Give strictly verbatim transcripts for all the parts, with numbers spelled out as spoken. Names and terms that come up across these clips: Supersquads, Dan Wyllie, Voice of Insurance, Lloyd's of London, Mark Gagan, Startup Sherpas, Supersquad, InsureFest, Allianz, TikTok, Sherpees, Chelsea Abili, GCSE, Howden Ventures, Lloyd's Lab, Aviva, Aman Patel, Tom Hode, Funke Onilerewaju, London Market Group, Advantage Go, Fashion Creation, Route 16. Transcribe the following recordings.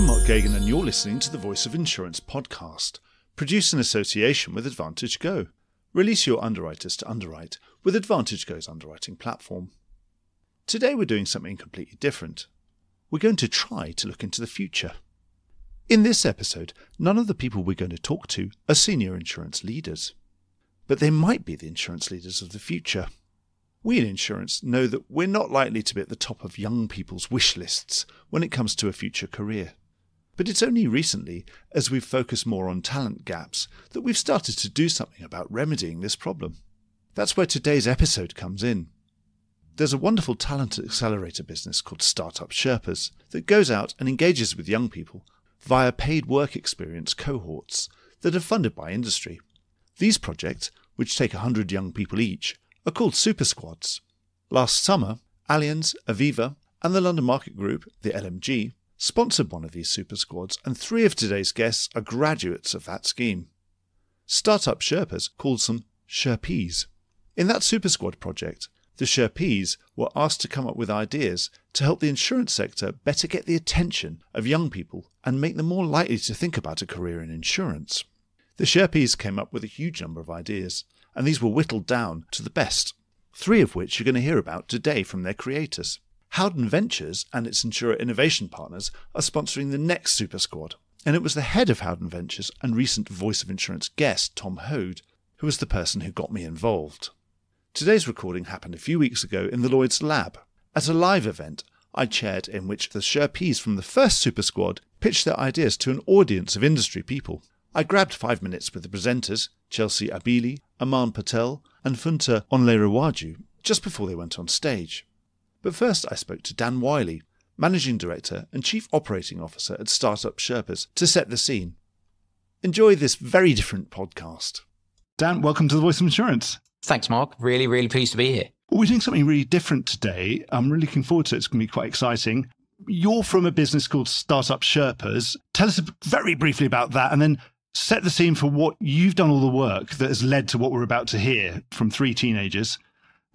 I'm Mark Gagan and you're listening to the Voice of Insurance podcast, produced in association with Advantage Go. Release your underwriters to underwrite with Advantage Go's underwriting platform. Today we're doing something completely different. We're going to try to look into the future. In this episode, none of the people we're going to talk to are senior insurance leaders, but they might be the insurance leaders of the future. We in insurance know that we're not likely to be at the top of young people's wish lists when it comes to a future career. But it's only recently, as we've focused more on talent gaps, that we've started to do something about remedying this problem. That's where today's episode comes in. There's a wonderful talent accelerator business called Startup Sherpas that goes out and engages with young people via paid work experience cohorts that are funded by industry. These projects, which take one hundred young people each, are called Supersquads. Last summer, Allianz, Aviva and the London Market Group, the L M G, sponsored one of these Supersquads, and three of today's guests are graduates of that scheme. Startup Sherpas calls them Sherpees. In that Supersquad project, the Sherpees were asked to come up with ideas to help the insurance sector better get the attention of young people and make them more likely to think about a career in insurance. The Sherpees came up with a huge number of ideas, and these were whittled down to the best, three of which you're going to hear about today from their creators. Howden Ventures and its insurer innovation partners are sponsoring the next Super Squad, and it was the head of Howden Ventures and recent Voice of Insurance guest Tom Hode who was the person who got me involved. Today's recording happened a few weeks ago in the Lloyd's Lab, at a live event I chaired in which the Sherpees from the first Super Squad pitched their ideas to an audience of industry people. I grabbed five minutes with the presenters, Chelsea Abili, Aman Patel and Funke Onilerewaju, just before they went on stage. But first I spoke to Dan Wyllie, Managing Director and Chief Operating Officer at Startup Sherpas, to set the scene. Enjoy this very different podcast. Dan, welcome to the Voice of Insurance. Thanks, Mark. Really, really pleased to be here. Well, we're doing something really different today. I'm really looking forward to it. It's going to be quite exciting. You're from a business called Startup Sherpas. Tell us very briefly about that and then set the scene for what you've done, all the work that has led to what we're about to hear from three teenagers.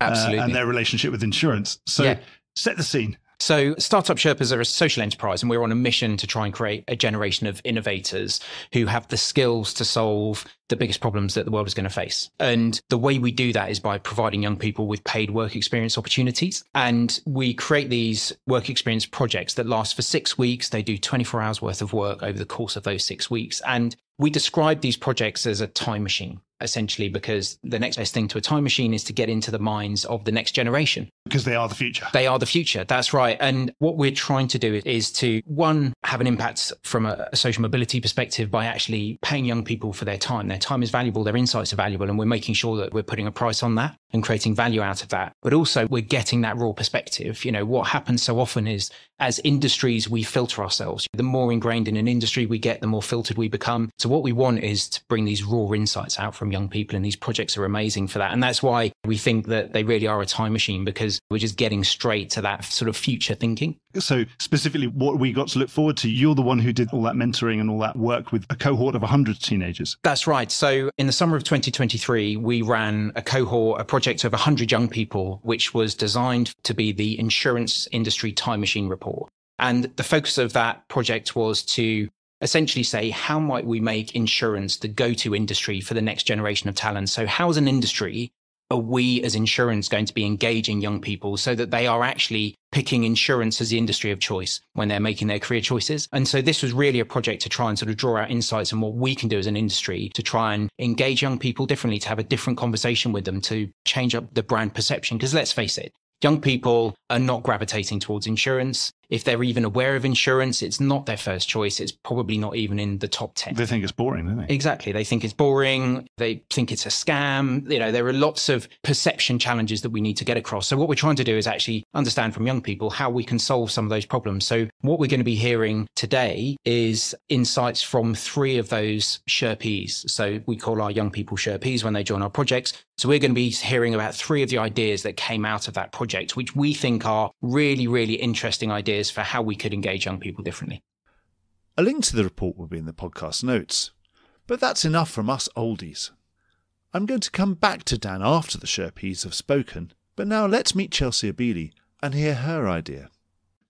Absolutely. Uh, and their relationship with insurance. So yeah. Set the scene. So Startup Sherpas are a social enterprise and we're on a mission to try and create a generation of innovators who have the skills to solve the biggest problems that the world is going to face. And the way we do that is by providing young people with paid work experience opportunities. And we create these work experience projects that last for six weeks. They do twenty-four hours worth of work over the course of those six weeks. And we describe these projects as a time machine, essentially, because the next best thing to a time machine is to get into the minds of the next generation. Because they are the future. They are the future. That's right. And what we're trying to do is to, one, have an impact from a social mobility perspective by actually paying young people for their time. Their time is valuable. Their insights are valuable. And we're making sure that we're putting a price on that and creating value out of that. But also we're getting that raw perspective. You know, what happens so often is as industries, we filter ourselves. The more ingrained in an industry we get, the more filtered we become. So what we want is to bring these raw insights out from young people. And these projects are amazing for that. And that's why we think that they really are a time machine, because we're just getting straight to that sort of future thinking. So specifically what we got to look forward to, you're the one who did all that mentoring and all that work with a cohort of one hundred teenagers. That's right. So in the summer of twenty twenty-three, we ran a cohort, a project of one hundred young people, which was designed to be the Insurance Industry Time Machine Report. And the focus of that project was to essentially say, how might we make insurance the go-to industry for the next generation of talent? So how as an industry are we as insurance going to be engaging young people so that they are actually picking insurance as the industry of choice when they're making their career choices? And so this was really a project to try and sort of draw out insights on what we can do as an industry to try and engage young people differently, to have a different conversation with them, to change up the brand perception. Because let's face it, young people are not gravitating towards insurance. If they're even aware of insurance, it's not their first choice. It's probably not even in the top ten. They think it's boring, don't they? Exactly. They think it's boring. They think it's a scam. You know, there are lots of perception challenges that we need to get across. So what we're trying to do is actually understand from young people how we can solve some of those problems. So what we're going to be hearing today is insights from three of those Sherpees. So we call our young people Sherpees when they join our projects. So we're going to be hearing about three of the ideas that came out of that project, which we think are really, really interesting ideas for how we could engage young people differently. A link to the report will be in the podcast notes. But that's enough from us oldies. I'm going to come back to Dan after the Sherpees have spoken, but now let's meet Chelsea Abili and hear her idea.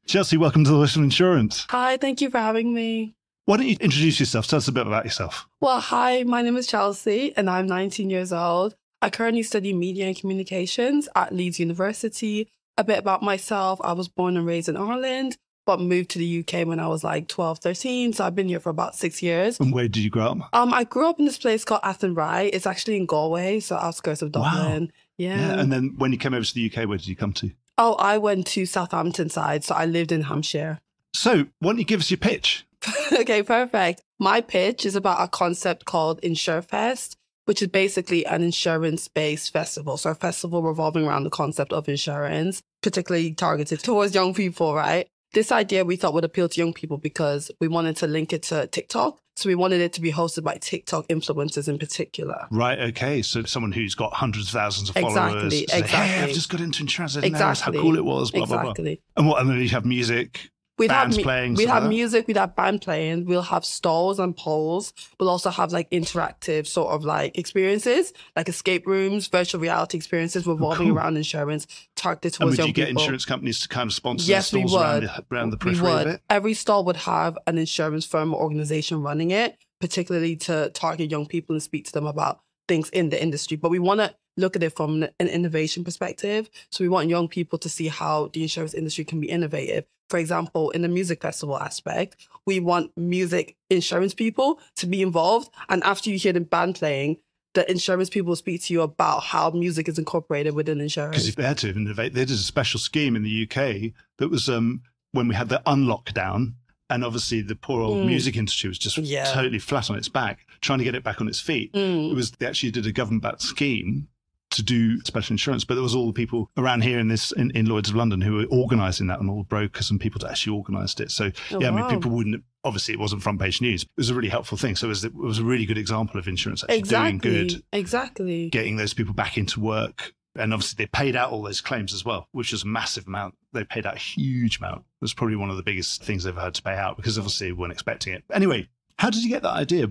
Chelsea, welcome to the Voice of Insurance. Hi, thank you for having me. Why don't you introduce yourself? Tell us a bit about yourself. Well, hi, my name is Chelsea and I'm nineteen years old. I currently study media and communications at Leeds University. A bit about myself, I was born and raised in Ireland, but moved to the U K when I was like twelve, thirteen. So I've been here for about six years. And where did you grow up? Um, I grew up in this place called Athenry. It's actually in Galway, so outskirts of Dublin. Wow. Yeah. yeah. And then when you came over to the U K, where did you come to? Oh, I went to Southampton side, so I lived in Hampshire. So why don't you give us your pitch? Okay, perfect. My pitch is about a concept called InsureFest, which is basically an insurance-based festival. So a festival revolving around the concept of insurance, particularly targeted towards young people, right? This idea we thought would appeal to young people because we wanted to link it to TikTok. So we wanted it to be hosted by TikTok influencers in particular. Right, okay. So someone who's got hundreds of thousands of exactly, followers. Exactly, exactly. Hey, I've just got into insurance. I didn't exactly. know how cool it was, blah, exactly. blah, blah. And what, and then you have music, we'd bands have, playing. We'd have like music, we'd have band playing. We'll have stalls and poles. We'll also have like interactive sort of like experiences, like escape rooms, virtual reality experiences revolving oh, cool. around insurance. Targeted towards young people. And would you get people. insurance companies to kind of sponsor yes, the stalls we would. around the, around the periphery a bit? Every stall would have an insurance firm or organization running it, particularly to target young people and speak to them about things in the industry. But we want to look at it from an innovation perspective. So we want young people to see how the insurance industry can be innovative. For example, in the music festival aspect, we want music insurance people to be involved. And after you hear the band playing, the insurance people will speak to you about how music is incorporated within insurance. Because if they had to innovate, they did a special scheme in the U K that was um, when we had the unlockdown. And obviously the poor old mm. music industry was just yeah. totally flat on its back, trying to get it back on its feet. Mm. It was, they actually did a government-backed scheme to do special insurance, but there was all the people around here in this in, in Lloyd's of London who were organising that, and all the brokers and people that actually organised it. So oh, yeah, wow. I mean, people wouldn't. Obviously, it wasn't front page news. It was a really helpful thing. So it was, it was a really good example of insurance actually exactly. doing good, exactly getting those people back into work. And obviously, they paid out all those claims as well, which was a massive amount. They paid out a huge amount. It was probably one of the biggest things they've had to pay out because obviously, they weren't expecting it. Anyway, how did you get that idea?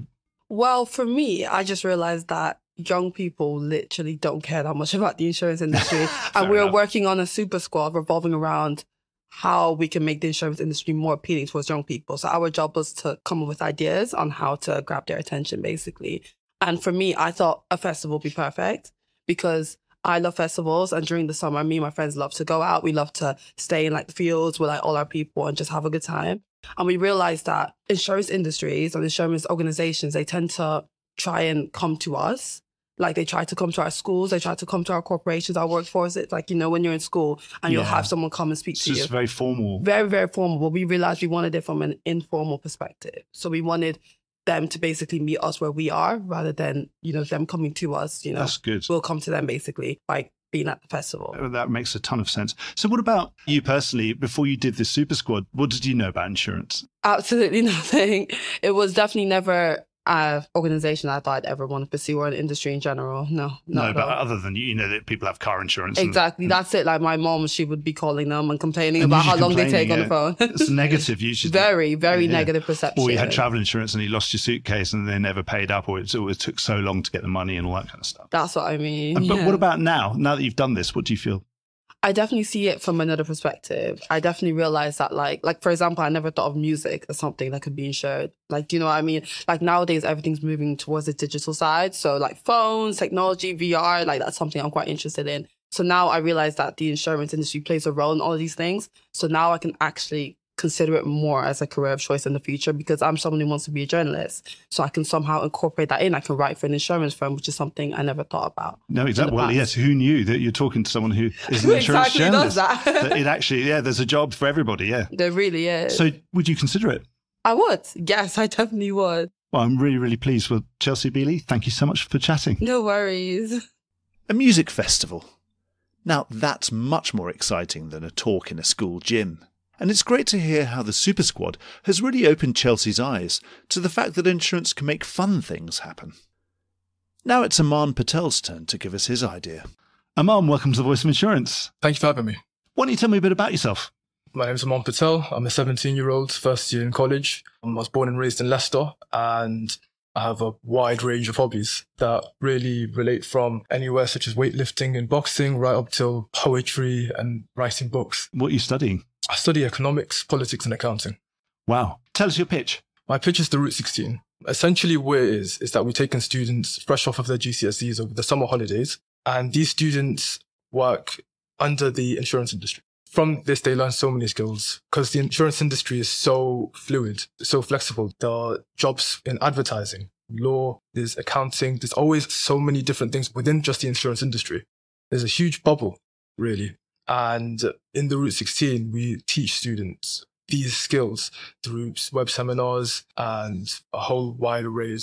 Well, for me, I just realized that young people literally don't care that much about the insurance industry. And we were enough. working on a super squad revolving around how we can make the insurance industry more appealing towards young people. So our job was to come up with ideas on how to grab their attention, basically. And for me, I thought a festival would be perfect because I love festivals, and during the summer, me and my friends love to go out. We love to stay in like the fields with like all our people and just have a good time. And we realized that insurance industries and insurance organizations, they tend to try and come to us. Like they try to come to our schools, they try to come to our corporations, our workforce. It's like, you know, when you're in school and yeah. you'll have someone come and speak so to you. It's just very formal. Very, very formal. But we realized we wanted it from an informal perspective. So we wanted them to basically meet us where we are rather than, you know, them coming to us, you know. That's good. We'll come to them basically by being at the festival. That makes a ton of sense. So what about you personally, before you did this super squad, what did you know about insurance? Absolutely nothing. It was definitely never an organization I thought I'd ever want to pursue or an industry in general. No. No, but other than, you know, that people have car insurance. Exactly. And, and that's it. Like my mom, she would be calling them and complaining and about how long they take yeah. on the phone. It's negative usually. Very, very yeah. negative perception. Or you had travel insurance and you lost your suitcase and they never paid up, or it always took so long to get the money and all that kind of stuff. That's what I mean. And, but yeah. what about now? Now that you've done this, what do you feel? I definitely see it from another perspective. I definitely realize that like, like for example, I never thought of music as something that could be insured. Like, do you know what I mean? Like nowadays, everything's moving towards the digital side. So like phones, technology, V R, like that's something I'm quite interested in. So now I realize that the insurance industry plays a role in all of these things. So now I can actually consider it more as a career of choice in the future because I'm someone who wants to be a journalist. So I can somehow incorporate that in. I can write for an insurance firm, which is something I never thought about. No, exactly. Well, yes, who knew that you're talking to someone who is an insurance exactly journalist? Exactly does that. That it actually, yeah, there's a job for everybody, yeah. There really is. So would you consider it? I would. Yes, I definitely would. Well, I'm really, really pleased with Chelsea Abili. Thank you so much for chatting. No worries. A music festival. Now, that's much more exciting than a talk in a school gym. And it's great to hear how the Super Squad has really opened Chelsea's eyes to the fact that insurance can make fun things happen. Now it's Aman Patel's turn to give us his idea. Aman, welcome to the Voice of Insurance. Thank you for having me. Why don't you tell me a bit about yourself? My name is Aman Patel. I'm a seventeen-year-old, first year in college. I was born and raised in Leicester, and I have a wide range of hobbies that really relate from anywhere such as weightlifting and boxing right up till poetry and writing books. What are you studying? I study economics, politics, and accounting. Wow. Tell us your pitch. My pitch is the Route sixteen. Essentially, what it is, is that we've taken students fresh off of their G C S Es over the summer holidays, and these students work under the insurance industry. From this, they learn so many skills because the insurance industry is so fluid, so flexible. There are jobs in advertising, law, there's accounting. There's always so many different things within just the insurance industry. There's a huge bubble, really. And in the Route sixteen, we teach students these skills through web seminars and a whole wide array.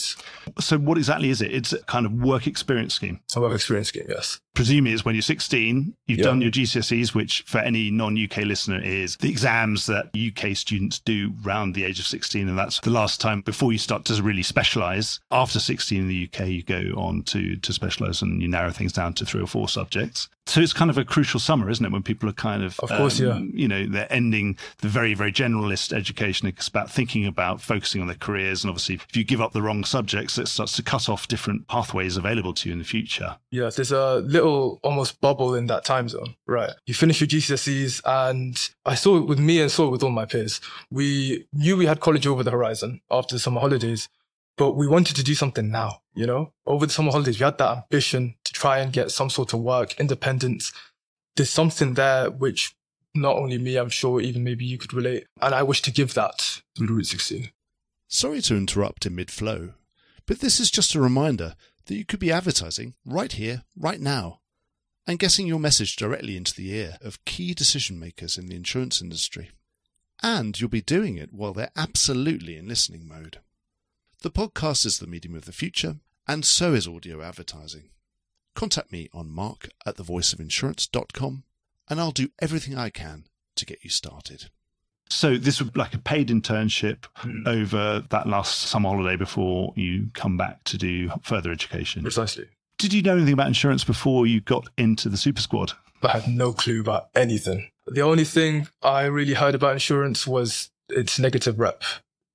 So what exactly is it? It's a kind of work experience scheme. A work experience scheme, yes. Presumably it's when you're sixteen, you've yeah. done your G C S Es, which for any non-U K listener is the exams that U K students do round the age of sixteen. And that's the last time before you start to really specialise. After sixteen in the U K, you go on to, to specialise and you narrow things down to three or four subjects. So it's kind of a crucial summer, isn't it? When people are kind of, of course, um, yeah. you know, they're ending the very, very generalist education. It's about thinking about focusing on their careers. And obviously, if you give up the wrong subjects, it starts to cut off different pathways available to you in the future. Yes, there's a little almost bubble in that time zone, right? You finish your G C S Es, and I saw it with me and saw it with all my peers. We knew we had college over the horizon after the summer holidays, but we wanted to do something now, you know? Over the summer holidays, we had that ambition to try and get some sort of work, independence. There's something there which not only me, I'm sure even maybe you could relate. And I wish to give that through the Route sixteen. Sorry to interrupt in mid-flow, but this is just a reminder that you could be advertising right here, right now, and getting your message directly into the ear of key decision makers in the insurance industry. And you'll be doing it while they're absolutely in listening mode. The podcast is the medium of the future, and so is audio advertising. Contact me on mark at thevoiceofinsurance.com, and I'll do everything I can to get you started. So this would be like a paid internship mm. over that last summer holiday before you come back to do further education. Precisely. Did you know anything about insurance before you got into the Supersquad? I had no clue about anything. The only thing I really heard about insurance was its negative rep.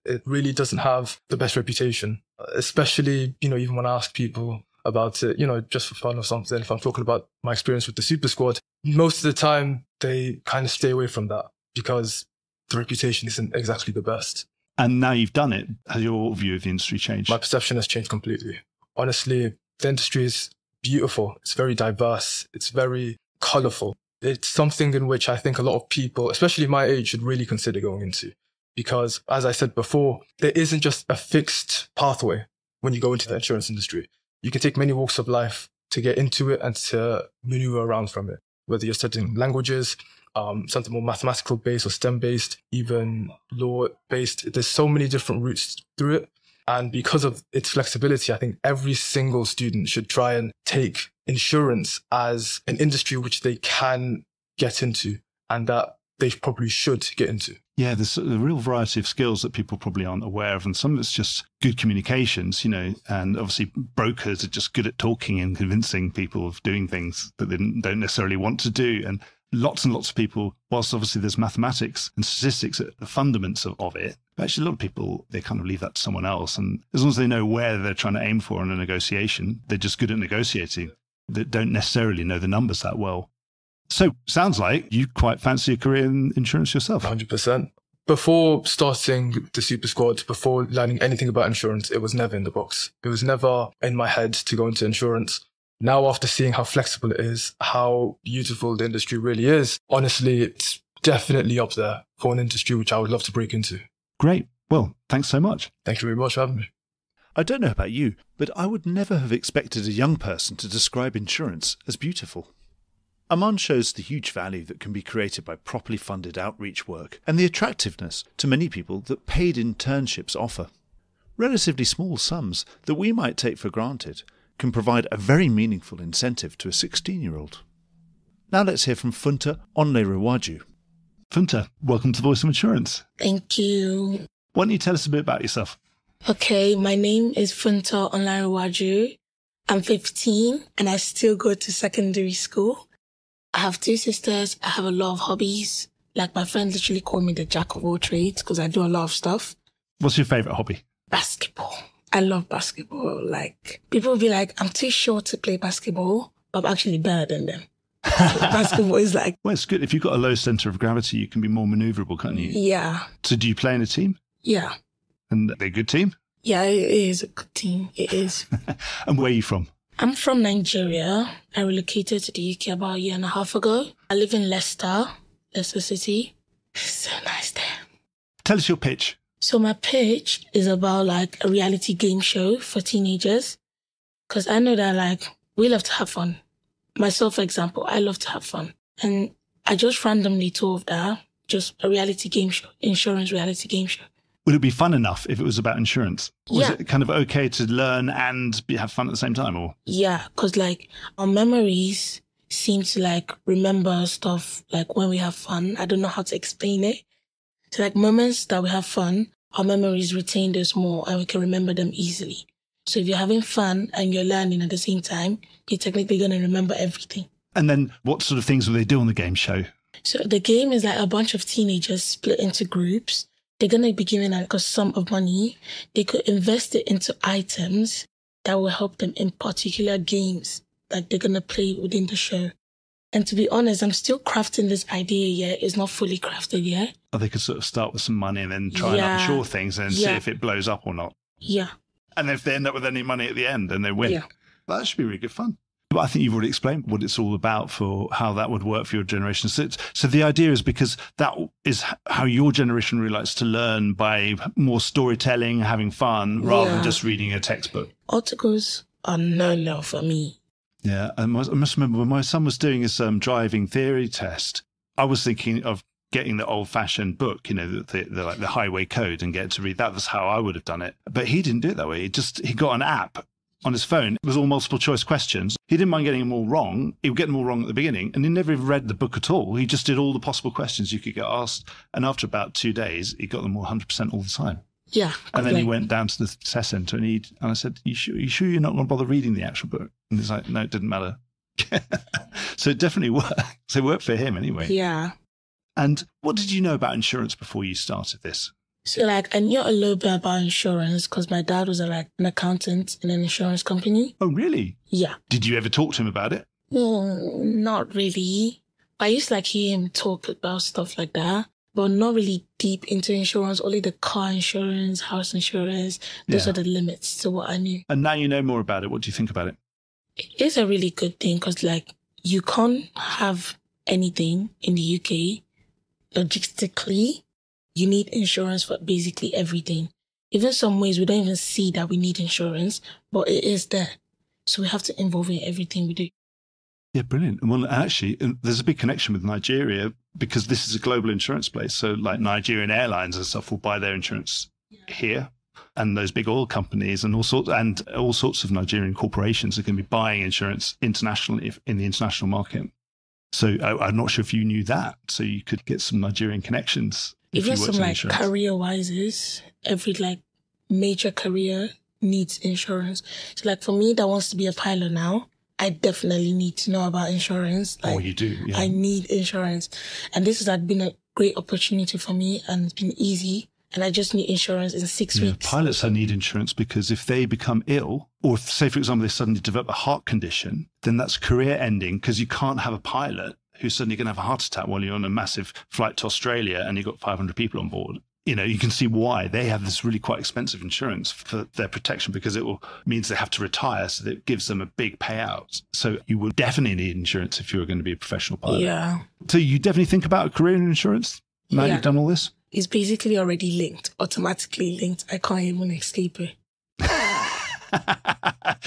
It really doesn't have the best reputation, especially, you know, even when I ask people about it, you know, just for fun or something, if I'm talking about my experience with the Supersquad, most of the time they kind of stay away from that because the reputation isn't exactly the best. And now you've done it, has your view of the industry changed? My perception has changed completely. Honestly, the industry is beautiful. It's very diverse. It's very colourful. It's something in which I think a lot of people, especially my age, should really consider going into. Because as I said before, there isn't just a fixed pathway when you go into the insurance industry. You can take many walks of life to get into it and to maneuver around from it. Whether you're studying languages, um, something more mathematical based or STEM based, even law based, there's so many different routes through it. And because of its flexibility, I think every single student should try and take insurance as an industry which they can get into and that they probably should get into. Yeah, there's a real variety of skills that people probably aren't aware of. And some of it's just good communications, you know, and obviously brokers are just good at talking and convincing people of doing things that they don't necessarily want to do. And lots and lots of people, whilst obviously there's mathematics and statistics at the fundaments of, of it, but actually a lot of people, they kind of leave that to someone else. And as long as they know where they're trying to aim for in a negotiation, they're just good at negotiating. They don't necessarily know the numbers that well. So sounds like you quite fancy a career in insurance yourself. one hundred percent. Before starting the Supersquad, before learning anything about insurance, it was never in the box. It was never in my head to go into insurance. Now, after seeing how flexible it is, how beautiful the industry really is, honestly, it's definitely up there for an industry which I would love to break into. Great. Well, thanks so much. Thank you very much for having me. I don't know about you, but I would never have expected a young person to describe insurance as beautiful. Aman shows the huge value that can be created by properly funded outreach work and the attractiveness to many people that paid internships offer. Relatively small sums that we might take for granted can provide a very meaningful incentive to a sixteen-year-old. Now let's hear from Funke Onilerewaju. Funke, welcome to Voice of Insurance. Thank you. Why don't you tell us a bit about yourself? Okay, my name is Funke Onilerewaju. I'm fifteen and I still go to secondary school. I have two sisters. I have a lot of hobbies. Like my friends literally call me the jack of all trades because I do a lot of stuff. What's your favourite hobby? Basketball. I love basketball. Like people will be like, I'm too short to play basketball, but I'm actually better than them. basketball is like. Well, it's good. If you've got a low center of gravity, you can be more maneuverable, can't you? Yeah. So do you play in a team? Yeah. And they're a good team? Yeah, it is a good team. It is. And where are you from? I'm from Nigeria. I relocated to the U K about a year and a half ago. I live in Leicester, Leicester City. It's so nice there. Tell us your pitch. So my pitch is about like a reality game show for teenagers. Because I know that like we love to have fun. Myself, for example, I love to have fun. And I just randomly thought of that, just a reality game show, insurance reality game show. Would it be fun enough if it was about insurance? Or yeah. Was it kind of okay to learn and be, have fun at the same time? Or yeah, because like our memories seem to like remember stuff like when we have fun. I don't know how to explain it. So like moments that we have fun, our memories retain those more and we can remember them easily. So if you're having fun and you're learning at the same time, you're technically going to remember everything. And then what sort of things will they do on the game show? So the game is like a bunch of teenagers split into groups. They're going to be given like a sum of money. They could invest it into items that will help them in particular games that they're going to play within the show. And to be honest, I'm still crafting this idea yet. It's not fully crafted yet. Oh, they could sort of start with some money and then try yeah. and unsure things and yeah. see if it blows up or not. Yeah. And if they end up with any money at the end, then they win. Yeah. That should be really good fun. But I think you've already explained what it's all about for how that would work for your generation. So, it's, so the idea is because that is how your generation really likes to learn by more storytelling, having fun, rather yeah. than just reading a textbook. Articles are no-no for me. Yeah. I must, I must remember when my son was doing his um, driving theory test, I was thinking of getting the old-fashioned book, you know, the, the, like the highway code and get to read. That was how I would have done it. But he didn't do it that way. He just, he got an app on his phone. It was all multiple choice questions. He didn't mind getting them all wrong. He would get them all wrong at the beginning. And he never even read the book at all. He just did all the possible questions you could get asked. And after about two days, he got them all one hundred percent all the time. Yeah. And then like, he went down to the test centre and he, and I said, you sure, you sure you're not going to bother reading the actual book? And he's like, no, it didn't matter. So it definitely worked. So it worked for him anyway. Yeah. And what did you know about insurance before you started this? So, like, I knew a little bit about insurance because my dad was, a, like, an accountant in an insurance company. Oh, really? Yeah. Did you ever talk to him about it? Well, not really. I used to, like, hear him talk about stuff like that, but not really deep into insurance, only the car insurance, house insurance. Those yeah. are the limits to what I knew. And now you know more about it. What do you think about it? It is a really good thing because, like, you can't have anything in the U K. Logistically, you need insurance for basically everything. Even some ways, we don't even see that we need insurance, but it is there. So we have to involve it in everything we do. Yeah, brilliant. Well, actually, there's a big connection with Nigeria because this is a global insurance place. So like Nigerian airlines and stuff will buy their insurance yeah. here. And those big oil companies and all sorts and all sorts of Nigerian corporations are going to be buying insurance internationally in the international market. So I, I'm not sure if you knew that. So you could get some Nigerian connections. If Even you some like insurance. Career-wise, every like major career needs insurance. So like for me that wants to be a pilot now, I definitely need to know about insurance. Like, oh, you do. Yeah. I need insurance. And this has been a great opportunity for me and it's been easy. And I just need insurance in six yeah, weeks. Pilots need insurance because if they become ill or if, say, for example, they suddenly develop a heart condition, then that's career ending because you can't have a pilot who's suddenly going to have a heart attack while you're on a massive flight to Australia and you've got five hundred people on board. You know, you can see why they have this really quite expensive insurance for their protection because it will means they have to retire. So that it gives them a big payout. So you will definitely need insurance if you're going to be a professional pilot. Yeah. So you definitely think about a career in insurance now yeah. you've done all this? It's basically already linked, automatically linked. I can't even escape it.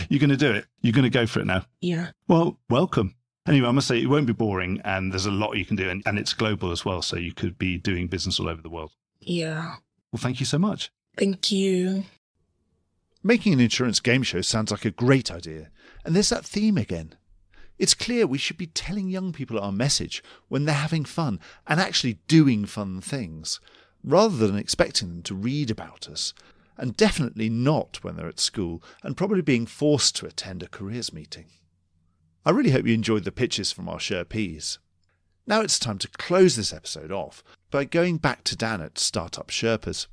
You're going to do it. You're going to go for it now. Yeah. Well, welcome. Anyway, I must say it won't be boring and there's a lot you can do and, and it's global as well. So you could be doing business all over the world. Yeah. Well, thank you so much. Thank you. Making an insurance game show sounds like a great idea. And there's that theme again. It's clear we should be telling young people our message when they're having fun and actually doing fun things, rather than expecting them to read about us, and definitely not when they're at school and probably being forced to attend a careers meeting. I really hope you enjoyed the pitches from our Sherpees. Now it's time to close this episode off by going back to Dan at Startup Sherpas.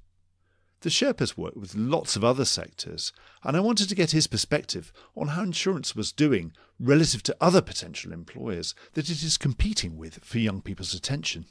The Sherpas work with lots of other sectors, and I wanted to get his perspective on how insurance was doing relative to other potential employers that it is competing with for young people's attention.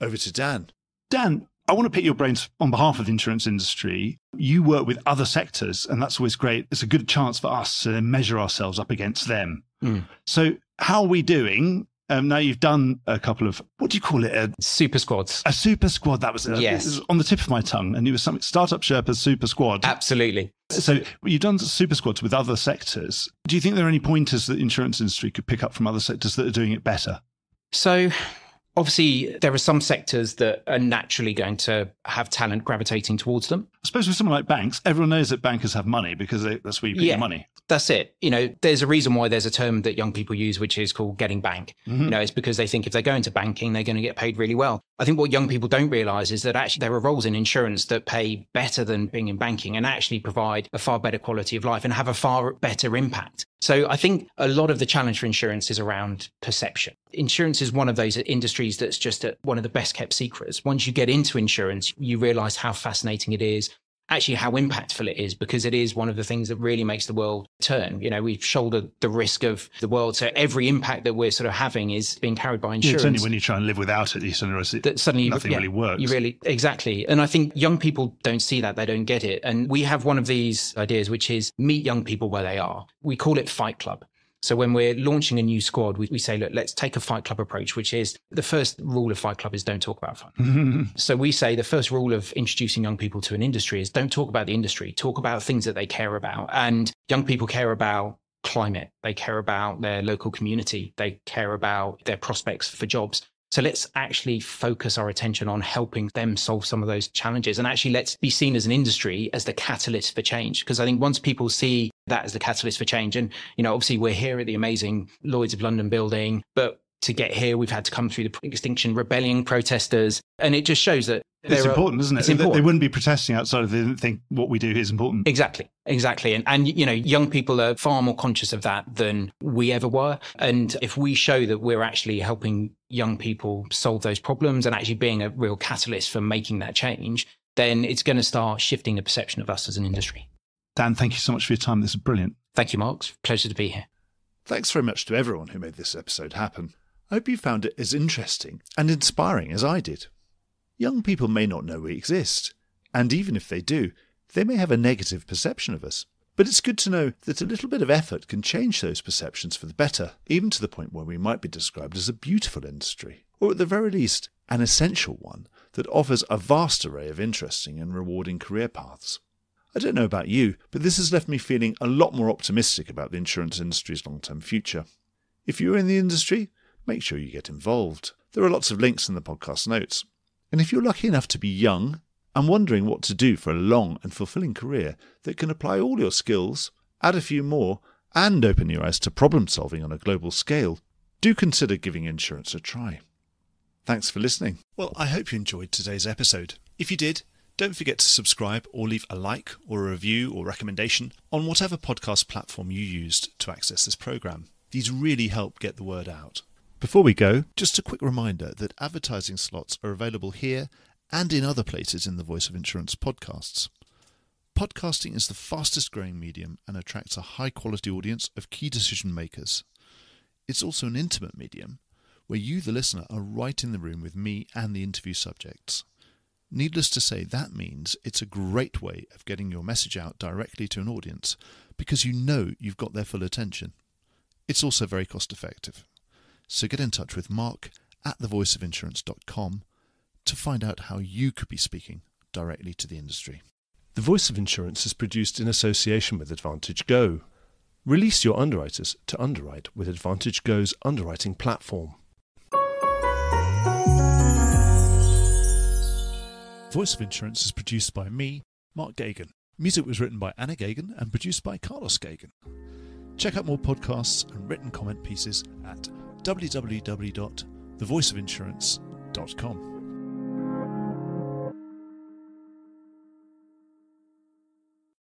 Over to Dan. Dan, I want to pick your brains on behalf of the insurance industry. You work with other sectors, and that's always great. It's a good chance for us to measure ourselves up against them. Mm. So how are we doing? Um, now you've done a couple of, what do you call it? A, super squads. A super squad. That was, a, yes. It was on the tip of my tongue. And it was something, Startup Sherpas, super squad. Absolutely. So you've done super squads with other sectors. Do you think there are any pointers that the insurance industry could pick up from other sectors that are doing it better? So obviously, there are some sectors that are naturally going to have talent gravitating towards them. I suppose with someone like banks, everyone knows that bankers have money because they, that's where you put yeah, your money. That's it. You know, there's a reason why there's a term that young people use, which is called getting bank. Mm-hmm. You know, it's because they think if they go into banking, they're going to get paid really well. I think what young people don't realise is that actually there are roles in insurance that pay better than being in banking and actually provide a far better quality of life and have a far better impact. So I think a lot of the challenge for insurance is around perception. Insurance is one of those industries that's just one of the best kept secrets. Once you get into insurance, you realise how fascinating it is, actually how impactful it is, because it is one of the things that really makes the world turn. You know, we've shouldered the risk of the world. So every impact that we're sort of having is being carried by insurance. Yeah, it's only when you try and live without it, you suddenly realize that suddenly nothing yeah, really works. You really, exactly. And I think young people don't see that. They don't get it. And we have one of these ideas, which is meet young people where they are. We call it Fight Club. So when we're launching a new squad, we, we say, look, let's take a Fight Club approach, which is the first rule of Fight Club is don't talk about fun. So we say the first rule of introducing young people to an industry is don't talk about the industry, talk about things that they care about. And young people care about climate. They care about their local community. They care about their prospects for jobs. So let's actually focus our attention on helping them solve some of those challenges. And actually, let's be seen as an industry as the catalyst for change. Because I think once people see that as the catalyst for change, and, you know, obviously we're here at the amazing Lloyd's of London building, but to get here, we've had to come through the Extinction Rebellion protesters. And it just shows that it's are, important, isn't it? It's important. They wouldn't be protesting outside if they didn't think what we do is important. Exactly, exactly. And, and, you know, young people are far more conscious of that than we ever were. And if we show that we're actually helping young people solve those problems and actually being a real catalyst for making that change, then it's going to start shifting the perception of us as an industry. Dan, thank you so much for your time. This is brilliant. Thank you, Mark. It's a pleasure to be here. Thanks very much to everyone who made this episode happen. I hope you found it as interesting and inspiring as I did. Young people may not know we exist, and even if they do, they may have a negative perception of us. But it's good to know that a little bit of effort can change those perceptions for the better, even to the point where we might be described as a beautiful industry, or at the very least, an essential one that offers a vast array of interesting and rewarding career paths. I don't know about you, but this has left me feeling a lot more optimistic about the insurance industry's long-term future. If you're in the industry, make sure you get involved. There are lots of links in the podcast notes. And if you're lucky enough to be young and wondering what to do for a long and fulfilling career that can apply all your skills, add a few more, and open your eyes to problem solving on a global scale, do consider giving insurance a try. Thanks for listening. Well, I hope you enjoyed today's episode. If you did, don't forget to subscribe or leave a like or a review or recommendation on whatever podcast platform you used to access this programme. These really help get the word out. Before we go, just a quick reminder that advertising slots are available here and in other places in the Voice of Insurance podcasts. Podcasting is the fastest growing medium and attracts a high quality audience of key decision makers. It's also an intimate medium where you, the listener, are right in the room with me and the interview subjects. Needless to say, that means it's a great way of getting your message out directly to an audience because you know you've got their full attention. It's also very cost effective. So get in touch with Mark at the voice of insurance dot com to find out how you could be speaking directly to the industry. The Voice of Insurance is produced in association with Advantage Go. Release your underwriters to underwrite with Advantage Go's underwriting platform. Voice of Insurance is produced by me, Mark Gagan. Music was written by Anna Gagan and produced by Carlos Gagan. Check out more podcasts and written comment pieces at w w w dot the voice of insurance dot com.